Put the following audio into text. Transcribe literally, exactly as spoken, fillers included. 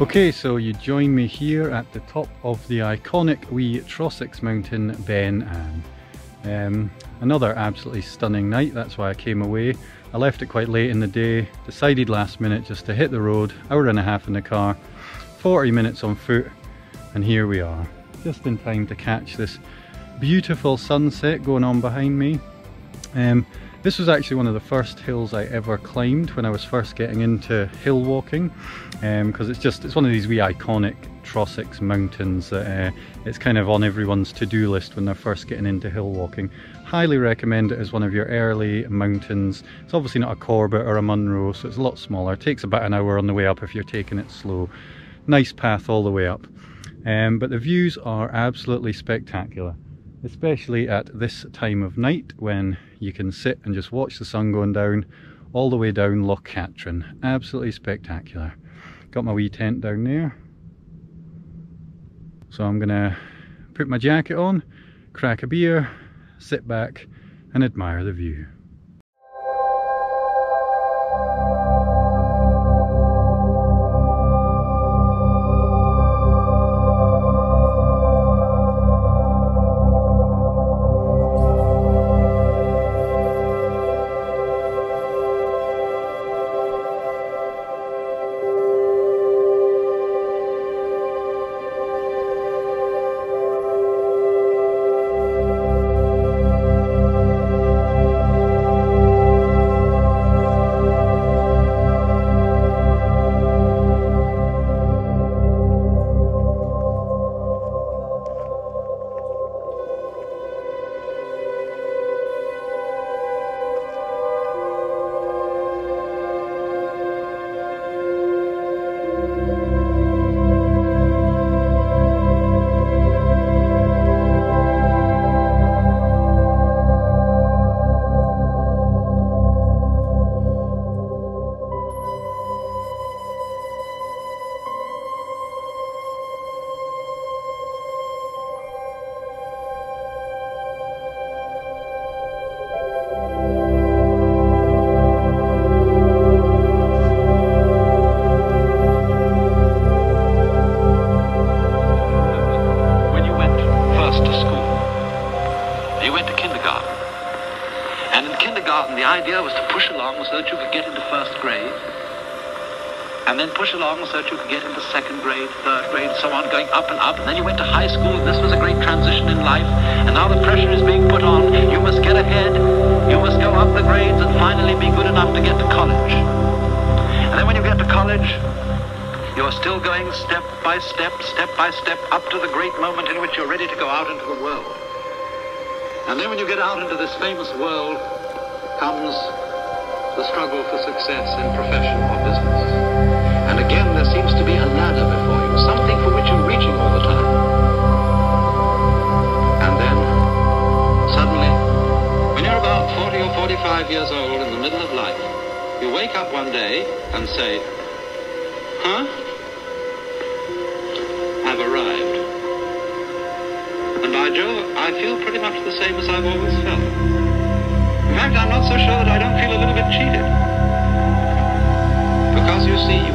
Okay, so you join me here at the top of the iconic wee Trossachs mountain, Ben A'an. Um, another absolutely stunning night, that's why I came away. I left it quite late in the day, decided last minute just to hit the road, hour and a half in the car, forty minutes on foot, and here we are. Just in time to catch this beautiful sunset going on behind me. Um, this was actually one of the first hills I ever climbed when I was first getting into hill walking, because um, it's just it's one of these wee iconic Trossachs mountains that uh, it's kind of on everyone's to-do list when they're first getting into hill walking. Highly recommend it as one of your early mountains. It's obviously not a Corbett or a Munro, so it's a lot smaller. It takes about an hour on the way up if you're taking it slow. Nice path all the way up, um, but the views are absolutely spectacular, especially at this time of night when you can sit and just watch the sun going down all the way down Loch Katrine. Absolutely spectacular. Got my wee tent down there. So I'm gonna put my jacket on, crack a beer, sit back and admire the view. Push along so that you could get into second grade, third grade, so on, going up and up. And then you went to high school, and this was a great transition in life. And now the pressure is being put on. You must get ahead. You must go up the grades and finally be good enough to get to college. And then when you get to college, you're still going step by step, step by step, up to the great moment in which you're ready to go out into the world. And then when you get out into this famous world, comes the struggle for success in profession or business. And again, there seems to be a ladder before you, something for which you're reaching all the time. And then, suddenly, when you're about forty or forty-five years old, in the middle of life, you wake up one day and say, huh? I've arrived. And by Jove, I feel pretty much the same as I've always felt. In fact, I'm not so sure that I don't feel a little bit cheated. Because you see,